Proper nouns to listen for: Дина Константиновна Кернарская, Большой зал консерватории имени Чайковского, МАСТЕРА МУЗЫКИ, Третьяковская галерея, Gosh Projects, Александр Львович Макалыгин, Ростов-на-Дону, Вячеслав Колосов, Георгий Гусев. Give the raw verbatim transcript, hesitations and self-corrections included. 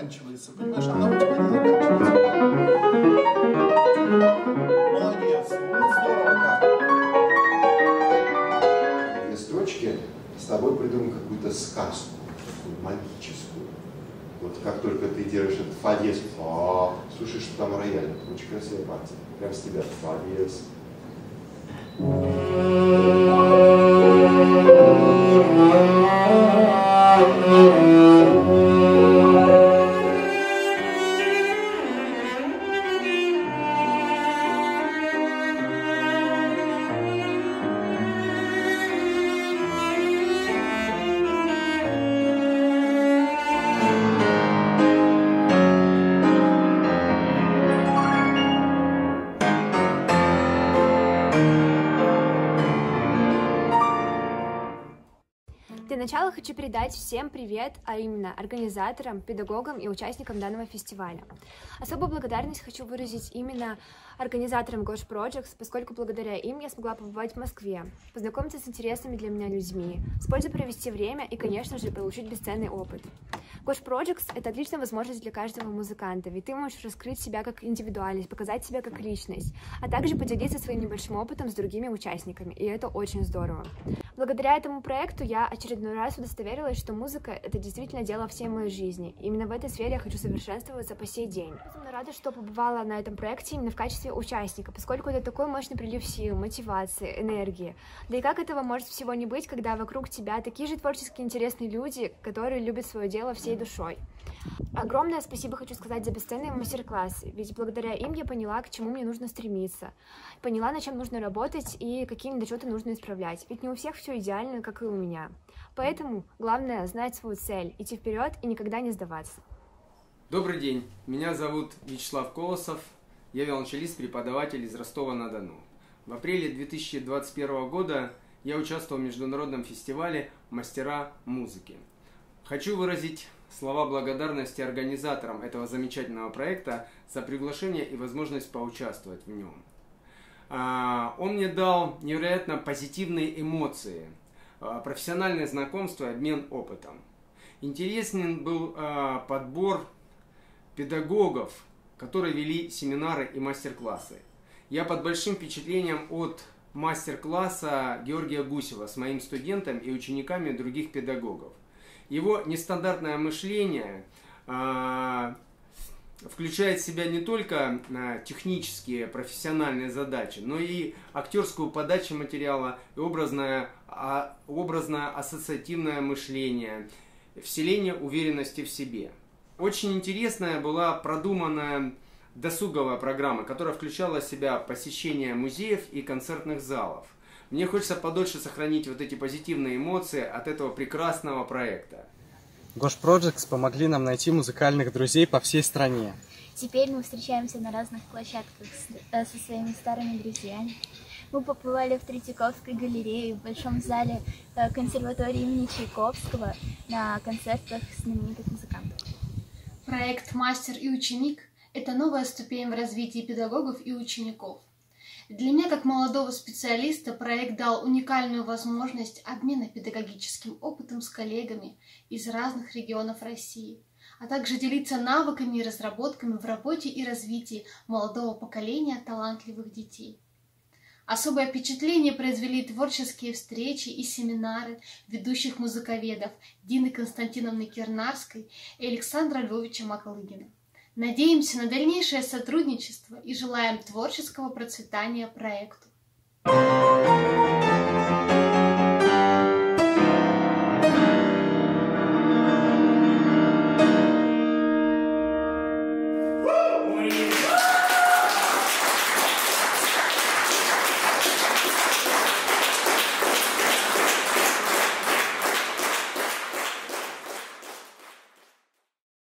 заканчивается, понимаешь? Она у тебя не заканчивается. Молодец, вот здорово как. Две строчки с тобой придумаем какую-то сказку, такую магическую. Вот как только ты держишь этот фадес, слушаешь, что там рояль, очень красивая партия. Прям с тебя фадес. Сначала хочу передать всем привет, а именно организаторам, педагогам и участникам данного фестиваля. Особую благодарность хочу выразить именно организаторам Gosh Projects, поскольку благодаря им я смогла побывать в Москве, познакомиться с интересными для меня людьми, с пользой провести время и, конечно же, получить бесценный опыт. Gosh Projects — это отличная возможность для каждого музыканта, ведь ты можешь раскрыть себя как индивидуальность, показать себя как личность, а также поделиться своим небольшим опытом с другими участниками, и это очень здорово. Благодаря этому проекту я очередной раз раз удостоверилась, что музыка — это действительно дело всей моей жизни. Именно в этой сфере я хочу совершенствоваться по сей день. Я рада, что побывала на этом проекте именно в качестве участника, поскольку это такой мощный прилив сил, мотивации, энергии. Да и как этого может всего не быть, когда вокруг тебя такие же творчески интересные люди, которые любят свое дело всей душой. Огромное спасибо хочу сказать за бесценные мастер-классы, ведь благодаря им я поняла, к чему мне нужно стремиться, поняла, над чем нужно работать и какие недочеты нужно исправлять, ведь не у всех все идеально, как и у меня. Поэтому главное знать свою цель, идти вперед и никогда не сдаваться. Добрый день, меня зовут Вячеслав Колосов, я виолончелист, преподаватель из Ростова-на-Дону. В апреле две тысячи двадцать первого года я участвовал в международном фестивале «Мастера музыки». Хочу выразить слова благодарности организаторам этого замечательного проекта за приглашение и возможность поучаствовать в нем. Он мне дал невероятно позитивные эмоции, профессиональное знакомство и обмен опытом. Интересен был подбор педагогов, которые вели семинары и мастер-классы. Я под большим впечатлением от мастер-класса Георгия Гусева с моим студентом и учениками других педагогов. Его нестандартное мышление э, включает в себя не только э, технические, профессиональные задачи, но и актерскую подачу материала, и образное, а, образное ассоциативное мышление, вселение уверенности в себе. Очень интересная была продуманная досуговая программа, которая включала в себя посещение музеев и концертных залов. Мне хочется подольше сохранить вот эти позитивные эмоции от этого прекрасного проекта. Gosh Projects помогли нам найти музыкальных друзей по всей стране. Теперь мы встречаемся на разных площадках со своими старыми друзьями. Мы побывали в Третьяковской галерее, в Большом зале консерватории имени Чайковского на концертах знаменитых музыкантов. Проект «Мастер и ученик» — это новая ступень в развитии педагогов и учеников. Для меня, как молодого специалиста, проект дал уникальную возможность обмена педагогическим опытом с коллегами из разных регионов России, а также делиться навыками и разработками в работе и развитии молодого поколения талантливых детей. Особое впечатление произвели творческие встречи и семинары ведущих музыковедов Дины Константиновны Кернарской и Александра Львовича Макалыгина. Надеемся на дальнейшее сотрудничество и желаем творческого процветания проекту.